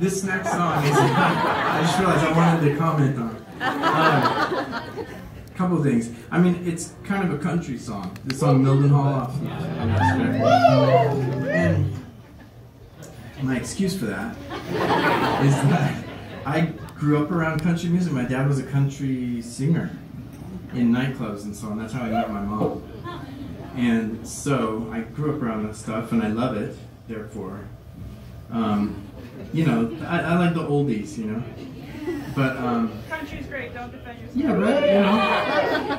This next song is, I just realized I wanted to comment on it. A couple things. I mean, it's kind of a country song. The song Mildenhall. And my excuse for that is that I grew up around country music. My dad was a country singer in nightclubs and so on. That's how I met my mom. And so I grew up around that stuff, and I love it, therefore. You know, I like the oldies, you know. But, country's great, don't defend yourself. Yeah, right, you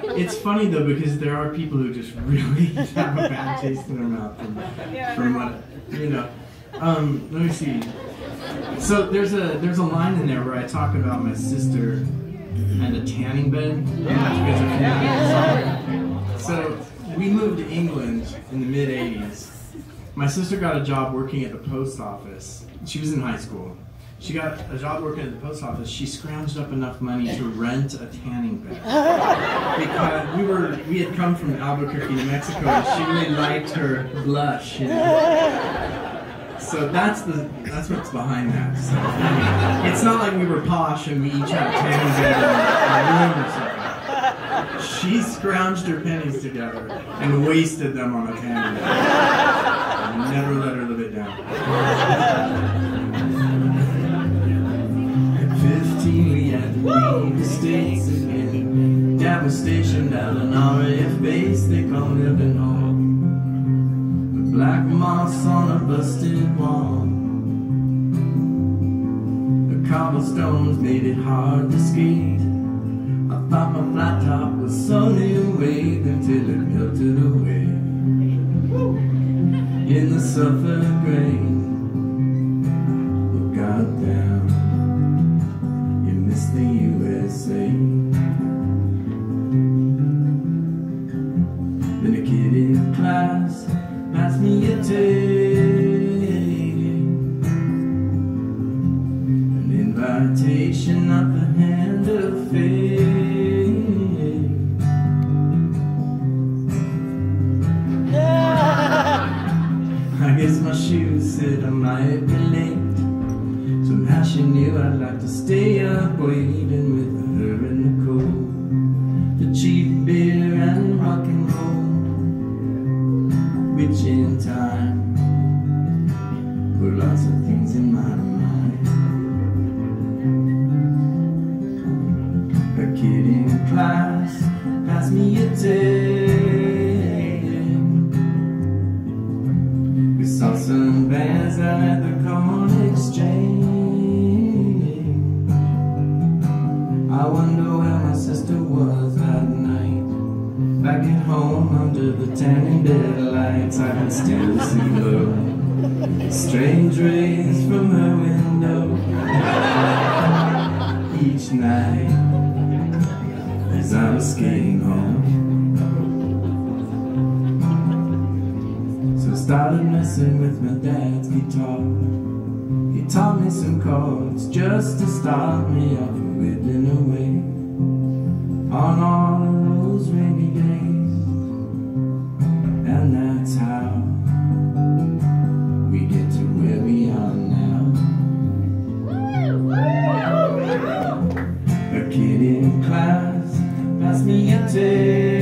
know. It's funny, though, because there are people who just really have a bad taste in their mouth from what, you know. Let me see. So there's a line in there where I talk about my sister and a tanning bed. Yeah. So we moved to England in the mid-'80s. My sister got a job working at the post office. She was in high school. She got a job working at the post office. She scrounged up enough money to rent a tanning bed. Because we had come from Albuquerque, New Mexico, and she really liked her blush, you know? So that's what's behind that. So, I mean, it's not like we were posh and we each had a tanning bed in a room or something. She scrounged her pennies together and wasted them on a tanning bed. I never let her live it down. At 15, we had to leave the States again. Dad was stationed at an RAF base they call Mildenhall. The black moss on a busted wall. The cobblestones made it hard to skate. Thought my flat top was so new wave until it melted away in the Suffolk rain. Goddamn, you missed the USA. Then a kid in class passed me a tape, an invitation of the hand of fate. My shoes said I might be late. Somehow she knew I'd like to stay up waiting with her in the cold, the cheap beer and rock and roll, which in time put lots of things in my mind. A kid in class passed me a tape. Saw some bands out at the Corn Exchange. I wonder where my sister was that night. Back at home under the tanning bed lights, I can still see the strange rays from her window. Each night as I was skating home, started messing with my dad's guitar. He taught me some chords just to start me off whittling away on all those rainy days. And that's how we get to where we are now. A kid in class passed me a tape,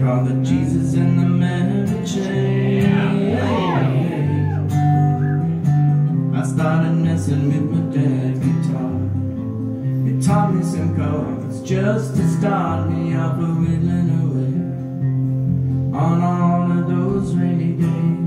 called the Jesus and the Mary of the Chain. I started messing with my dad's guitar. He taught me some chords just to start me up a whittling away on all of those rainy days.